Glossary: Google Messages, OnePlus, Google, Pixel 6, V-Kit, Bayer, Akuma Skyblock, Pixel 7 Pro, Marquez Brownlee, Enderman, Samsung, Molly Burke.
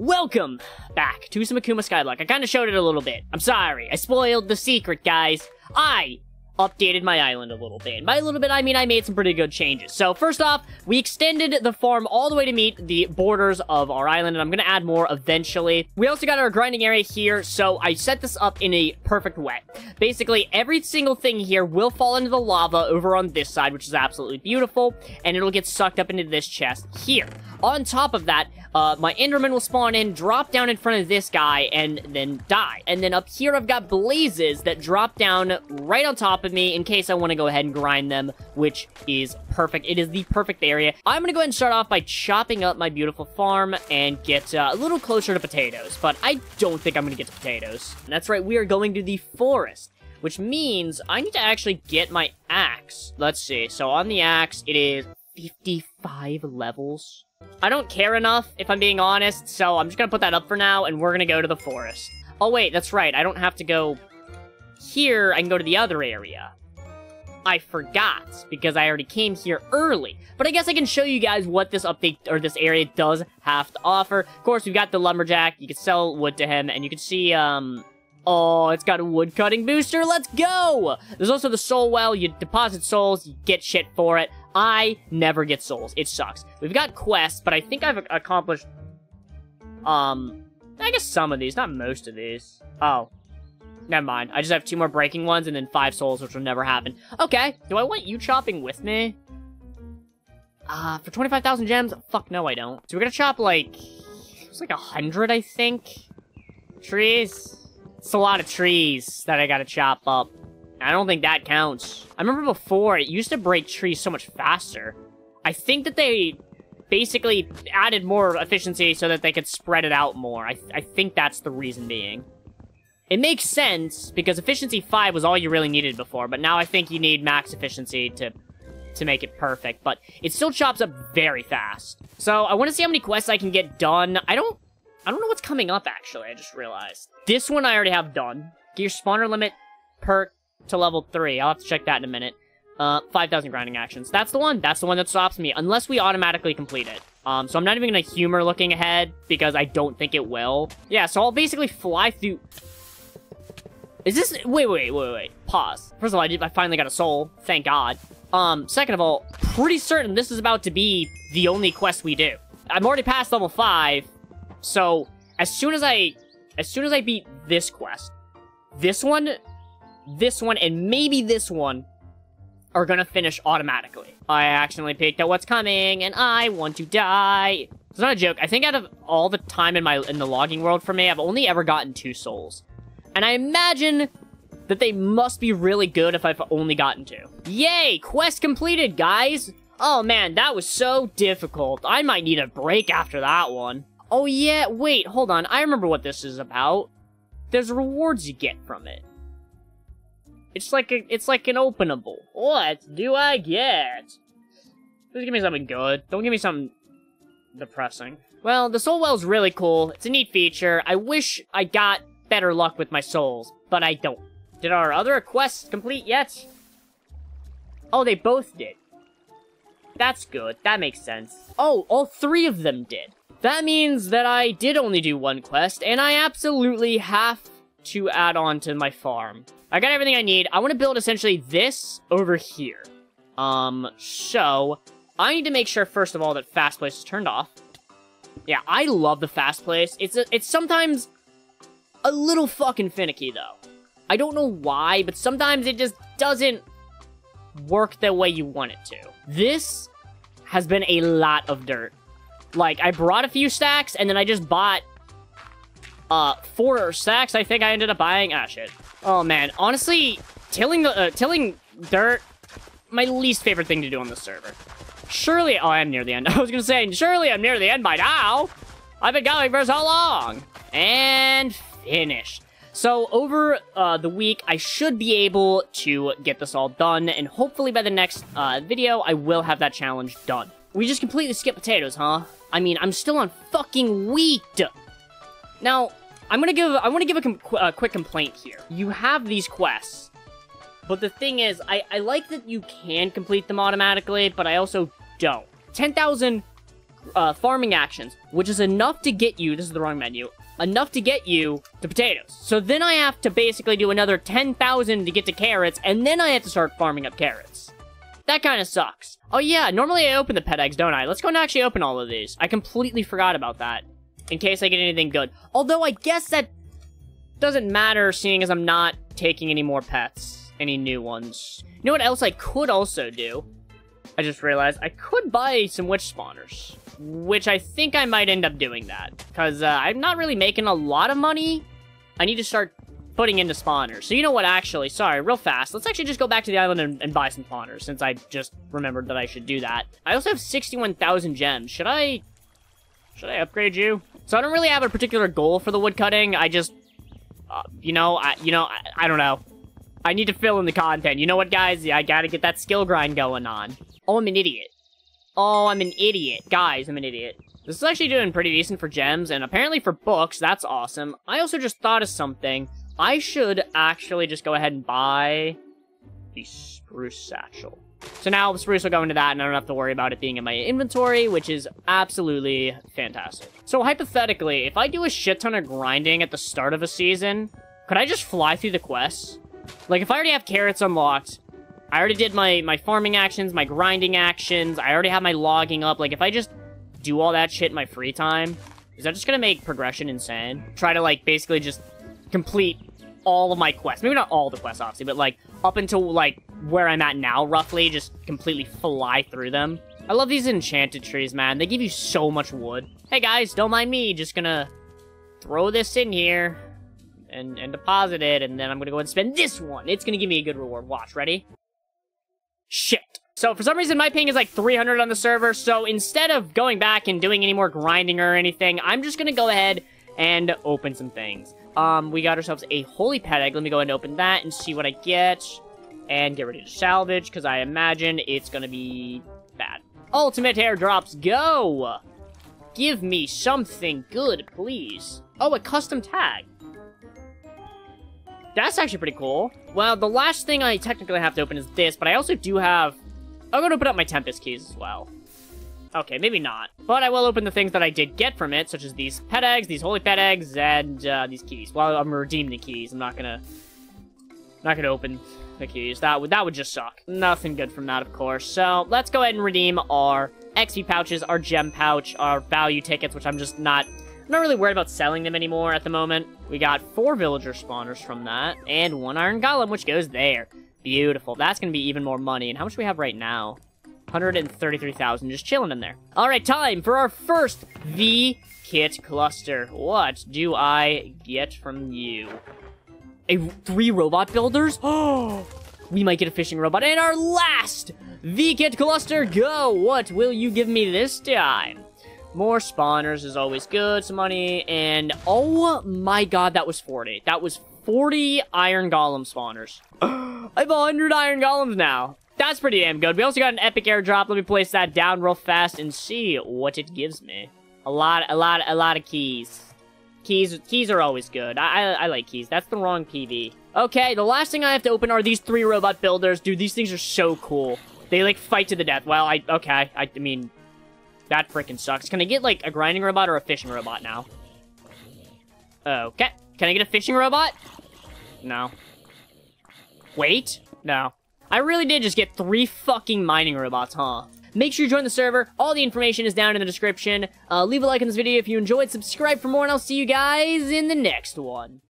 Welcome back to some Akuma Skyblock. I kind of showed it a little bit. I'm sorry. I spoiled the secret, guys. I updated my island a little bit. By a little bit, I mean I made some pretty good changes. So first off, we extended the farm all the way to meet the borders of our island, and I'm going to add more eventually. We also got our grinding area here, so I set this up in a perfect way. Basically, every single thing here will fall into the lava over on this side, which is absolutely beautiful, and it'll get sucked up into this chest here. On top of that, my Enderman will spawn in, drop down in front of this guy, and then die. And then up here, I've got blazes that drop down right on top of me in case I want to go ahead and grind them, which is perfect. It is the perfect area. I'm going to go ahead and start off by chopping up my beautiful farm and get a little closer to potatoes, but I don't think I'm going to get to potatoes. And that's right, we are going to the forest, which means I need to actually get my axe. Let's see. So on the axe, it is 55 levels. I don't care enough, if I'm being honest, so I'm just gonna put that up for now, and we're gonna go to the forest. Oh, wait, that's right, I don't have to go here, I can go to the other area. I forgot, because I already came here early. But I guess I can show you guys what this update, or this area, does have to offer. Of course, we've got the lumberjack, you can sell wood to him, and you can see, oh, it's got a wood cutting booster, let's go! There's also the soul well, you deposit souls, you get shit for it. I never get souls. It sucks. We've got quests, but I think I've accomplished, I guess some of these, not most of these. Oh, never mind. I just have 2 more breaking ones and then 5 souls, which will never happen. Okay, do I want you chopping with me? For 25,000 gems? Fuck no, I don't. So we're gonna chop, like, it was like 100, I think, trees. It's a lot of trees that I gotta chop up. I don't think that counts. I remember before, it used to break trees so much faster. I think that they basically added more efficiency so that they could spread it out more. I think that's the reason being. It makes sense, because efficiency 5 was all you really needed before, but now I think you need max efficiency to make it perfect, but it still chops up very fast. So I want to see how many quests I can get done. I don't know what's coming up, actually, I just realized. This one I already have done. Gear spawner limit perk to level 3. I'll have to check that in a minute. 5,000 grinding actions. That's the one. That's the one that stops me, unless we automatically complete it. So I'm not even gonna humor looking ahead, because I don't think it will. Yeah, so I'll basically fly through... Is this... Wait. Pause. First of all, I finally got a soul. Thank God. Second of all, pretty certain this is about to be the only quest we do. I'm already past level 5, so as soon as I beat this quest, this one, and maybe this one are gonna finish automatically. I accidentally picked out what's coming, and I want to die. It's not a joke. I think out of all the time in the logging world for me, I've only ever gotten 2 souls. And I imagine that they must be really good if I've only gotten 2. Yay! Quest completed, guys! Oh man, that was so difficult. I might need a break after that one. Oh yeah, wait, hold on. I remember what this is about. There's rewards you get from it. It's like an openable. What do I get? Please give me something good. Don't give me something depressing. Well, the soul well's really cool. It's a neat feature. I wish I got better luck with my souls, but I don't. Did our other quests complete yet? Oh, they both did. That's good. That makes sense. Oh, all 3 of them did. That means that I did only do 1 quest, and I absolutely have to add on to my farm. I got everything I need. I want to build essentially this over here. So I need to make sure first of all that fast place is turned off. Yeah, I love the fast place. It's sometimes a little fucking finicky though. I don't know why, but sometimes it just doesn't work the way you want it to. This has been a lot of dirt. Like, I brought a few stacks and then I just bought 4 stacks, I think I ended up buying. Ah, shit. Oh, man. Honestly, tilling dirt, my least favorite thing to do on this server. Surely... Oh, I'm near the end. I was gonna say, surely I'm near the end by now. I've been going for so long. And finished. So, over the week, I should be able to get this all done, and hopefully by the next video, I will have that challenge done. We just completely skipped potatoes, huh? I mean, I'm still on fucking wheat. Now... I want to give a quick complaint here. You have these quests, but the thing is, I like that you can complete them automatically, but I also don't. 10,000 farming actions, which is enough to get you, this is the wrong menu, enough to get you to potatoes. So then I have to basically do another 10,000 to get to carrots, and then I have to start farming up carrots. That kind of sucks. Oh yeah, normally I open the pet eggs, don't I? Let's go and actually open all of these. I completely forgot about that, in case I get anything good. Although I guess that doesn't matter, seeing as I'm not taking any more pets, any new ones. You know what else I could also do? I just realized I could buy some witch spawners, which I think I might end up doing that, because I'm not really making a lot of money. I need to start putting into spawners. So you know what, actually, sorry, real fast, let's actually just go back to the island and buy some spawners, since I just remembered that I should do that. I also have 61,000 gems. Should I upgrade you? So I don't really have a particular goal for the woodcutting. I just, I don't know. I need to fill in the content. You know what, guys? I gotta get that skill grind going on. Oh, I'm an idiot. Oh, I'm an idiot. Guys, I'm an idiot. This is actually doing pretty decent for gems, and apparently for books. That's awesome. I also just thought of something. I should actually just go ahead and buy the spruce satchel. So now spruce will go into that, and I don't have to worry about it being in my inventory, which is absolutely fantastic. So hypothetically, if I do a shit ton of grinding at the start of a season, could I just fly through the quests? Like, if I already have carrots unlocked, I already did my farming actions, my grinding actions, I already have my logging up. Like, if I just do all that shit in my free time, is that just gonna make progression insane? Try to, like, basically just complete all of my quests. Maybe not all the quests, obviously, but, like, up until, like, where I'm at now, roughly, just completely fly through them. I love these enchanted trees, man. They give you so much wood. Hey, guys, don't mind me. Just gonna throw this in here. And deposit it, and then I'm gonna go ahead and spend this one. It's gonna give me a good reward. Watch, ready? Shit. So for some reason, my ping is like 300 on the server, so instead of going back and doing any more grinding or anything, I'm just gonna go ahead and open some things. We got ourselves a holy pet egg. Let me go ahead and open that and see what I get, and get ready to salvage, because I imagine it's gonna be bad. Ultimate airdrops, go! Give me something good, please. Oh, a custom tag. That's actually pretty cool. Well, the last thing I technically have to open is this, but I also do have... I'm going to open up my Tempest keys as well. Okay, maybe not. But I will open the things that I did get from it, such as these pet eggs, these holy pet eggs, and these keys. Well, I'm going to redeem the keys. I'm not gonna open the keys. That would just suck. Nothing good from that, of course. So let's go ahead and redeem our XP pouches, our gem pouch, our value tickets, which I'm just not... I'm not really worried about selling them anymore at the moment. We got 4 villager spawners from that, and 1 iron golem, which goes there. Beautiful. That's going to be even more money. And how much do we have right now? 133,000, just chilling in there. All right, time for our first V-Kit cluster. What do I get from you? 3 robot builders? Oh, we might get a fishing robot. And our last V-Kit cluster, go! What will you give me this time? More spawners is always good, some money, and oh my god, that was 40. That was 40 iron golem spawners. I have 100 iron golems now. That's pretty damn good. We also got an epic airdrop. Let me place that down real fast and see what it gives me. A lot of keys. Keys are always good. I like keys. That's the wrong PV. Okay, the last thing I have to open are these 3 robot builders. Dude, these things are so cool. They, like, fight to the death. Well, I mean... that freaking sucks. Can I get, like, a grinding robot or a fishing robot now? Okay. Can I get a fishing robot? No. Wait? No. I really did just get 3 fucking mining robots, huh? Make sure you join the server. All the information is down in the description. Leave a like on this video if you enjoyed. Subscribe for more, and I'll see you guys in the next one.